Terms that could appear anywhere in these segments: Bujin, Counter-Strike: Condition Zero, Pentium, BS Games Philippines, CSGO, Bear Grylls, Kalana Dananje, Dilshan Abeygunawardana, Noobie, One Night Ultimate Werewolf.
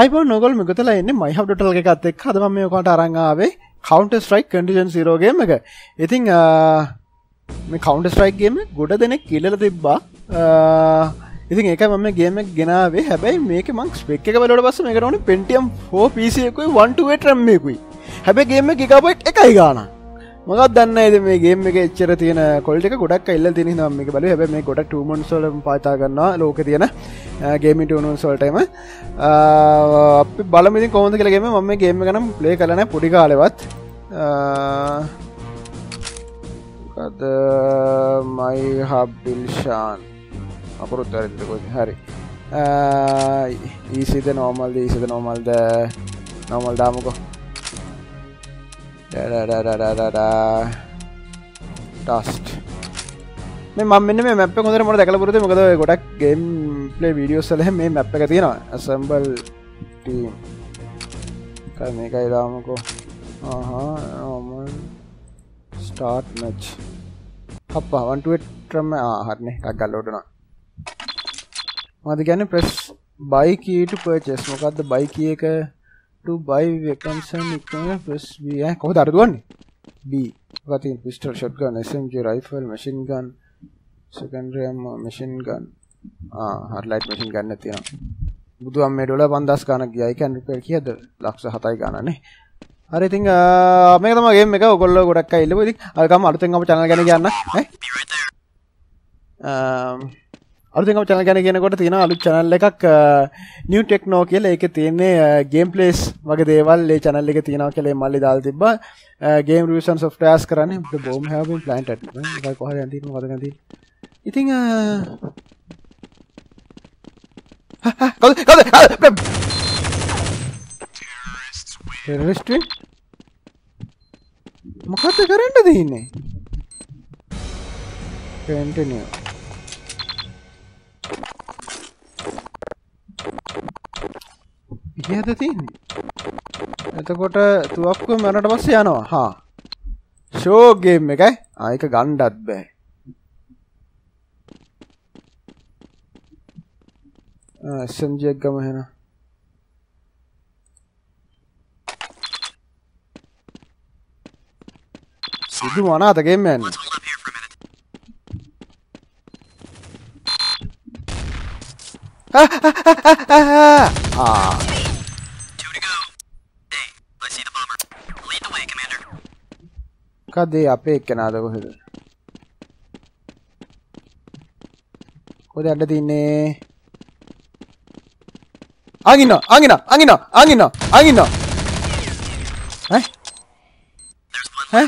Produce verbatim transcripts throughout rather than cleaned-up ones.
අයිබෝන් ඔයගොල්ලෝ මෙගොතලා ඉන්නේ my hub total එකත් එක්ක. අද මම මේ ඔයාලට අරන් ආවේ Counter Strike Condition Zero game එක. ඉතින් මේ Counter Strike game එක ගොඩ දෙනෙක් ඉල්ලලා තිබ්බා. ඉතින් ඒකයි මම මේ game එක ගෙනාවේ. හැබැයි මේකේ මං spec එක බලුවට පස්සේ මේකට ඕනේ Pentium four P C එකකුයි one twenty-eight RAM එකකුයි. හැබැයි game එක gigabyte එකයි ගානක්. මොකක්ද දන්නේ නැහැ මේ game එකේ එච්චර තියෙන quality එක ගොඩක් අයිල්ල තියෙන හින්දා මම මේක බලුවේ. හැබැයි මේ ගොඩක් tournaments වල පාවිච්චා කරනවා ලෝකේ තියෙන gaming tournaments වලට එම අපි බලමු ඉතින් කොහොමද කියලා game එක. මම මේ game එක නම් play කරලා නැහැ පොඩි කාලෙවත්. මොකද my hub Dilshan අපරොත් හරිද කොහේ හරි easy the normal easy the normal the normal දාමුකෝ. Da da da da da da da. Dust. मैं माम में मैं मैप पे कौन-कौन मर देखला बोलते हैं मगर तो गोटा गेम प्ले वीडियो साले मैं मैप पे करती है ना assemble team करने का इरादा हमको. हाँ हाँ start match हप्पा one two eight ट्रम में आ हर नहीं टाइगर लोड ना वहाँ क्या ने press buy key to purchase मगर तो buy key एक to buy weapons and equipment press B. eh කොහොමද අර දුවන්නේ B ඔක තියෙන pistol shotgun S M G rifle machine gun secondary ammo machine gun ආ hard light machine gun එකක් තියෙනවා බුදු අම්මේ ඩොලර් five thousand ගානක් ගියා. ඒ කියන්නේ රුපියල් කීයද one lakh seven ගානක් නේ. හරි ඉතින් මේක තමයි ගේම් එක. ඔයගොල්ලෝ ගොඩක් අය ඉල්ලුවා. ඉතින් අර ගම අලුතෙන් අපේ channel ගැන කියන්න ඈ um අලුතෙන් අපේ channel ගැන කියනකොට තියෙන අලුත් channel එකක් new techno කියලා. ඒකේ තියෙන්නේ game plays වගේ දේවල් මේ channel එකේ තියෙනවා කියලා මල්ලි දාලා තිබ්බා. game reviews and softwares කරන්නේ the bomb have been planted. ඒක කොහරි යන් තියෙන මොකද ගන්නේ. ඉතින් හා කවුද කවුද terrorist මොකද කරන්නද දෙන්නේ. continue ये तो तीन तो कोटा तू आपको मैंने डबल से आना हाँ शो गेम में क्या आई का गान डाट बे समझे क्या मैं ना सीधू माना था गेम में हाँ हाँ हाँ हाँ हाँ हाँ आप एक के नाद को फिर कोई अड्डा दीने आगे ना आगे ना आगे ना आगे ना आगे ना हैं हैं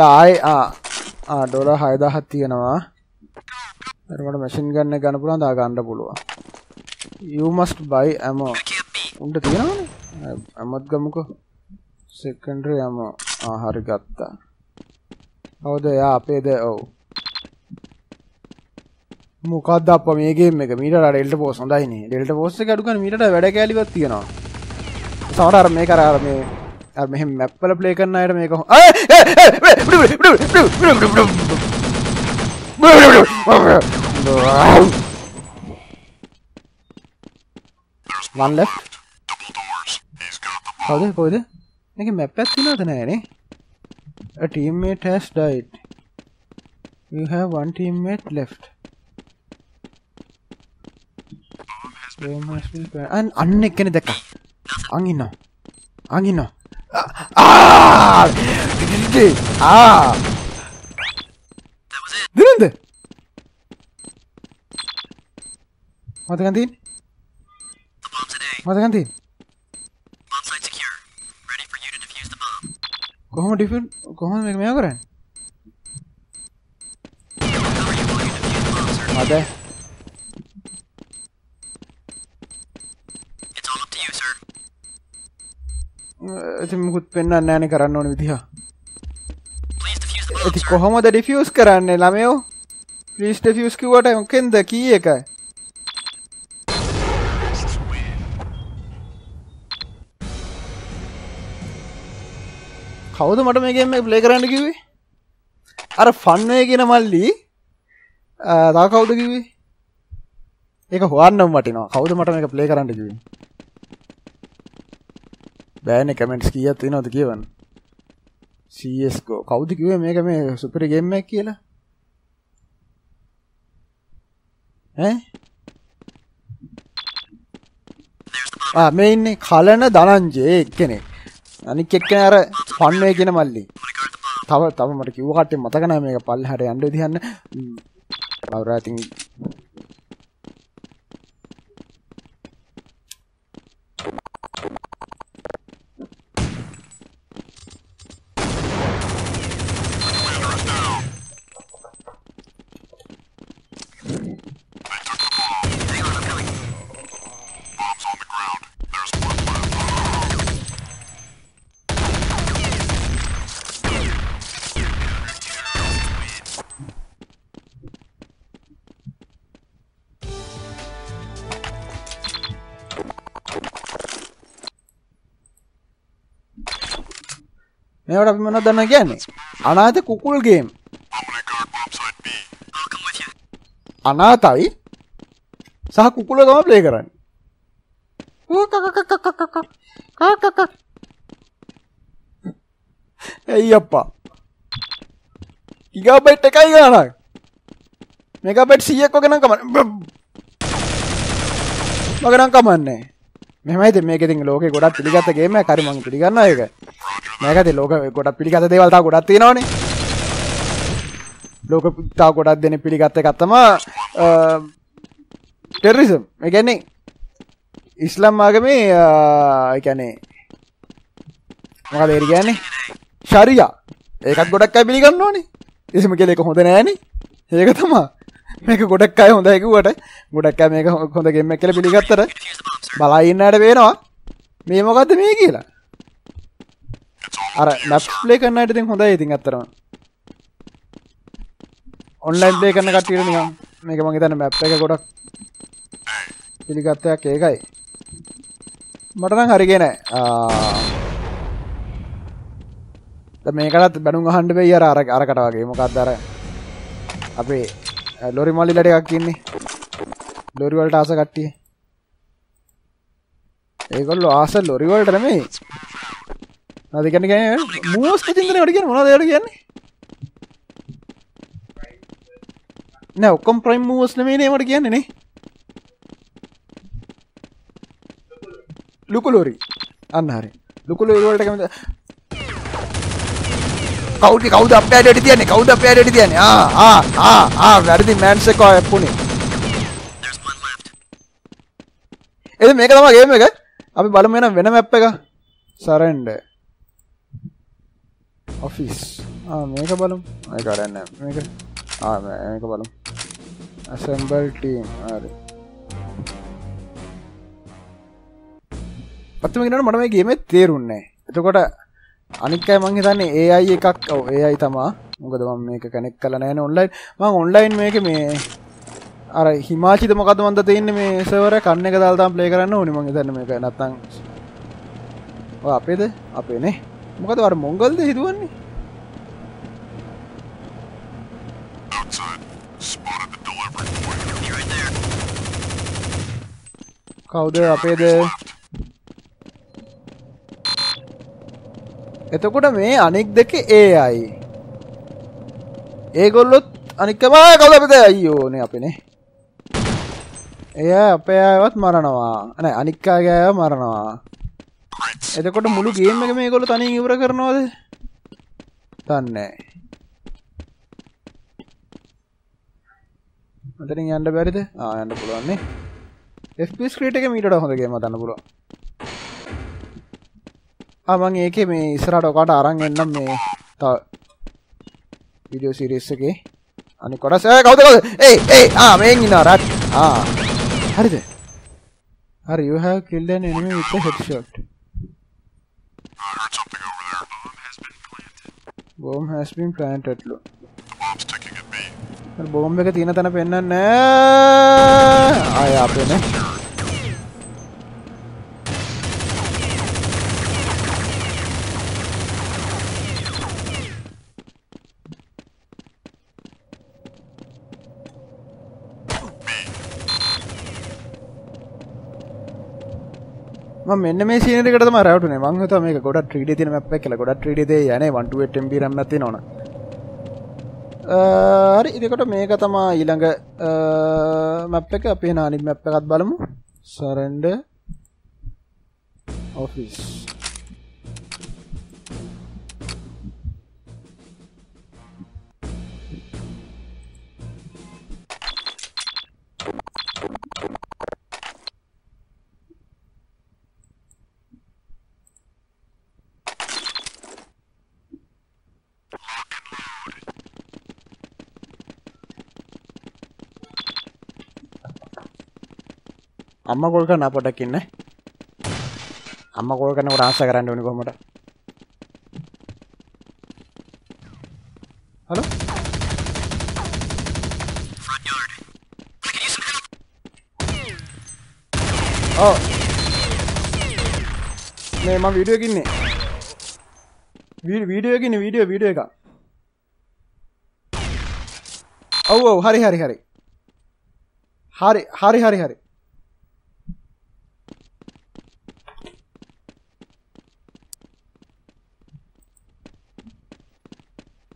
ආයි ආ ආ ඩොලර් six thousand තියෙනවා. අර මට මැෂින් ගන්න එක ගන්න පුළුවන්. දා ගන්න පුළුවන්. you must buy ammo. උන්ට තියෙනවනේ. අමත් ගමුකෝ. secondary ammo. ආ හරි ගත්තා. කවුද යා අපේද? ඔව්. මොකද්ද අප්පා මේ ගේම් එක? මීටර අර ඩෙල්ටා පෝස් හොඳයි නේ. ඩෙල්ටා පෝස් එක අඩු ගන්න මීටර වැඩ කැලිවත් තියෙනවා. සමහර අර මේක අර අර මේ अब मैं मैप पर प्ले करना है तो मैं कहूँ अरे वन लेफ्ट कौन है कौन है लेकिन मैप पे तो ना था ना यानी a teammate has died you have one teammate left and अन्य क्या नहीं देखा आंगी ना आंगी ना Ah! Ah! Didn't they? What the canteen? The bomb's at A. What the canteen? Bomb site secure. Ready for you to defuse the bomb. Go home, defuse. Go home, make me a grand. Cover you while you defuse the bomb, sir. Not there. It's all up to you, sir. මුකුත් පෙන්වන්න නැහැ නේ කරන්න ඕන විදිහ. කොහොමද ඩිෆියුස් කරන්නේ ළමයෝ? Reach defuse kiwa time kinda kiyeka. How the matter make game play grand kiwi? Are fun make in a malli? Uh, that how the kiwi? Take a one of Matino. How the matter make a play grand kiwi? Ban a comment skier thin the given. C S G O. How the kiwi make a super game make killer? Eh? Ah, main Kalana Dananje, Kenny. And he kicked a fun make in a malli. Tower Tavamaki, you had a Matagana make a pal had under the hand. Or I think I have not done again. Another cool game. Anatai Sakukula don't play grand. Hey, Yapa. Gigabit Tekayana Megabit see a coconut command. Coconut command. May they make it in Loki? Go up to the game. I carry on to the gun. Mega the logo got a Piligata de Alta got a Tinoni Loco Tagota de Piligata Katama terrorism again Islam Magami again Magari Sharia. A cat got a Kabiligan noni. Is Mikeleko than any? Hegatama make a good a Kai on the Guata. Good a Kamega on the game, make a Piligata Balaina de Veno Mimoga the Migila. Alright, maps play can I think Honda eating at the online play can I got make a monkey than a map. Take a good up. You got the K. Matana Harrigane. The maker at the Banunga Hundway Arakata game. Mokadara Abbey Lori Molly Ladakini Lori World Asagati. Ego Asa Lori World remains. Now they can again. Most of them are again. One of them again. Now come prime moves. Let me name it again. Any Lukulori Anhari Lukulori will take the cow. The cow up there. Did the cow up there? Did the ah ah ah ah. Where the man's a cow? Pony. There's one left. Is it make a game? Make it. Abi Balumena Venom Appega. Surrender. Office. Ah, make a balloon. I got a name. Make a ah, make a balloon. Assemble team. But we don't want to game it there. You got a Anika Mangitan A I Kako A I Tama. I'm going to make a connect Kalan online. My online make me. Alright, Himachi the Makadan the thing me server a Kanaka playground. No, Mangitan make nothing. Oh, up it up in it. What are Mongol? They do outside, spotted the delivery point. You're right there. Cowder up there. It's a good way. Anik the A I. Ego look Anikama. Go up there. You Neapine. Yeah, pay what Maranawa. Anika Maranawa. I got a Mulu game, make a go to Tani Uragar no Tane. Nothing under Barry? Ah, under Pulani. F P S critic a meter on the game of Tanaburo. Among A K me, Serato got Arang and Name video series again. And it got us out of the hey, hey, ah, main in a rat. Ah, how is it? Are you have killed an enemy with a headshot? I heard something over there. Bomb has been planted. Bomb has been planted. Look. The bomb's ticking at me. බෝම්බ එක තියෙන තැන පෙන්වන්නේ නැහැ. ආය අපේනේ. මම මෙන්න මේ සීනරි එකට තමයි රවුට් උනේ. මම හිතුවා මේක ගොඩක් three D තියෙන map එකක් කියලා. ගොඩක් three D දෙය යන්නේ one twenty-eight M B RAM එකක් තියෙනවනේ. හරි එතකොට මේක තමයි ඊළඟ මැප් එක. අපි එන අනිත් මැප් එකත් බලමු. Surrender Office. අම්ම කෝල් කරන අපටක් ඉන්නේ. අම්ම කෝල් කරනකොට ආස කරන්න ඕනේ කොහොමද? හලෝ. ඔව්. මේ මම වීඩියෝ එකක් ඉන්නේ. වීඩියෝ එකක් ඉන්නේ වීඩියෝ වීඩියෝ එක. ඔව් ඔව් හරි හරි හරි. හරි හරි හරි හරි.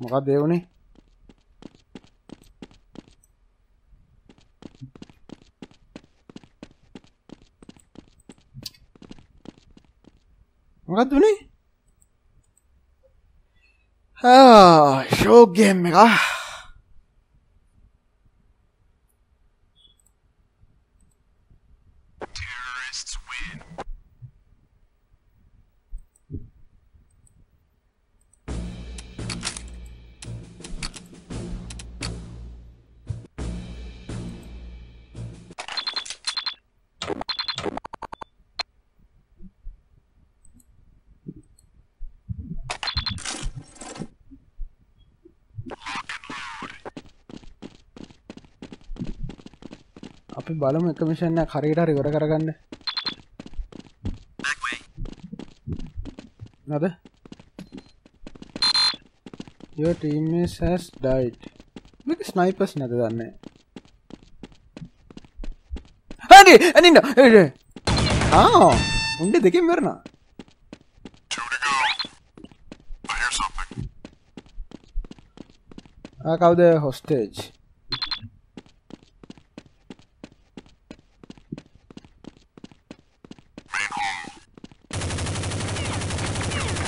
මොකක්ද ඒ වුනේ? මොකක්ද උනේ? ආ ෂෝ ගේම් එක. අපි බලමු එක මිෂන් එක හරියට හරි ඉවර කරගන්න. නේද? Your teammate has died. මේක ස්නයිපර්ස් නේද දන්නේ? හරි, අනින්න. ආ, උnde දෙකෙන් මරනවා. ආ කවුද hostage?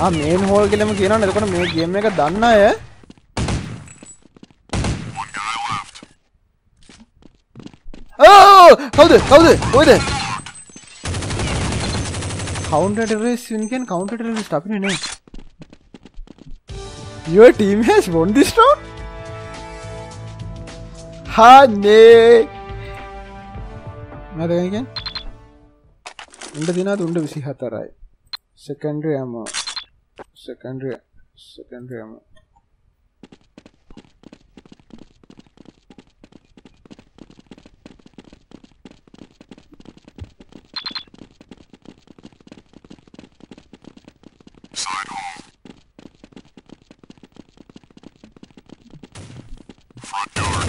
ආ මේන් හෝල් කියලාම කියනවනේ. එතකොට මේ ගේම් එක දන්න අය ඕ කවුද කවුද කොයිද? Counter terrorist වෙනකන් counter terrorist අපිනේ නේ. Your team has won this round. හානේ මම දෙන්නේ කියන්නේ උණ්ඩ දිනා උණ්ඩ twenty-four යි. Secondary ammo. Secondary, secondary ammo. Side hall. Front yard.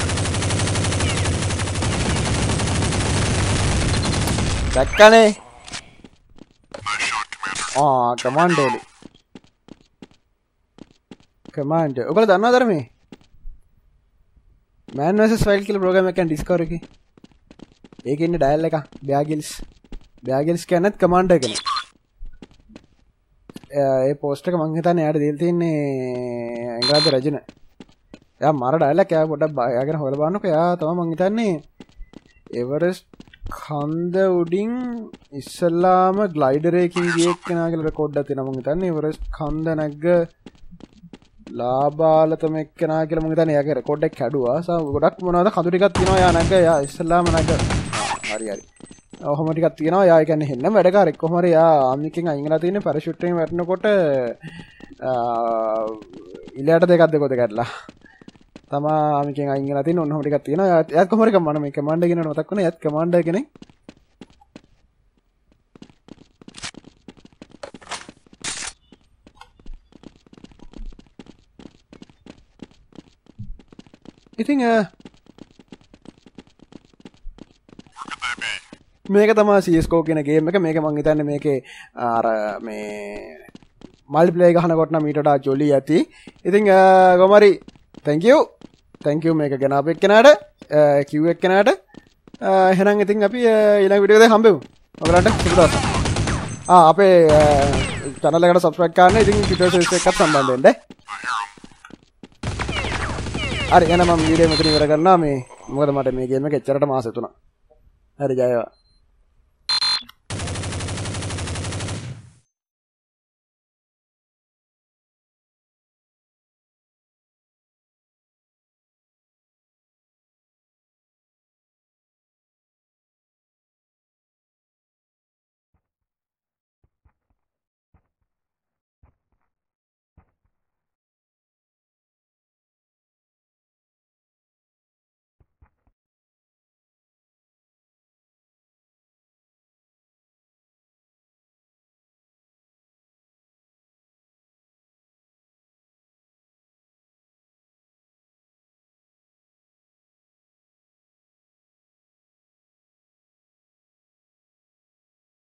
Dakkane. Ah, commando. Command. Okay, that's another me. Man versus Wild Kill program I can discover. One in the dial like a Bear Grylls. Bear Grylls can command. I can. Yeah, poster ka mangita ne aad deal thi ne engra de rajna. Yeah, mara dial like kya bota agar hole baano kya tama mangita ne Everest. කන්ද උඩින් ඉස්සලාම ග්ලයිඩර් එකකින් ගියේ එක්කෙනාගේ record එකක් තියෙනවා මම හිතන්නේ. එවරස් කන්ද නැග්ග ලාබාලතම එක්කෙනා කියලා මම හිතන්නේ. එයාගේ රෙකෝඩ් එක කැඩුවා. සා ගොඩක් මොනවාද කඳු ටිකක් තියෙනවා. යා නැග්ග යා ඉස්සලාම නැග්ග. හරි හරි. ඔහොම ටිකක් තියෙනවා. යා ඒ කියන්නේ හෙන්නම වැඩකාරෙක්. කොහොම හරි යා ආම්නිකෙන් අයින් වෙලා තියෙන පැරෂූට් එකෙන් වැටෙනකොට ඉලයට දෙකක් දෙකෝද කැඩලා. තමා මේකෙන් අයින් වෙලා තියෙන ඔන්න ඔහොම ටිකක් තියෙනවා. එයාත් කොහොම හරි මම මේ කමාන්ඩ් එක කියනකොට මතක් වුණා. එයාත් කමාන්ඩර් කෙනෙක්. ඉතින් මේක තමයි C S G O කියන ගේම් එක. මේක මම හිතන්නේ මේකේ අර මේ මල්ටිප්ලේ ගහනකොට නම් ඊට වඩා ජොලි ඇති. ඉතින් කොහමරි thank you. thank you මේක ගැන අපේ එක්කෙනාට Q එක්කෙනාට. එහෙනම් ඉතින් අපි ඊළඟ වීඩියෝ එකේ හම්බෙමු. ඔයාලට සුබ දවසක්. ආ අපේ channel එකට subscribe කරන්න. ඉතින් Twitter service එකත් සම්බන්ධ වෙන්න. හරි එහෙනම් මම වීඩියෝ මෙතන ඉවර කරනවා මේ මොකද මට මේ ගේම් එක එච්චරට මාස තුනක්. හරි ජයවා.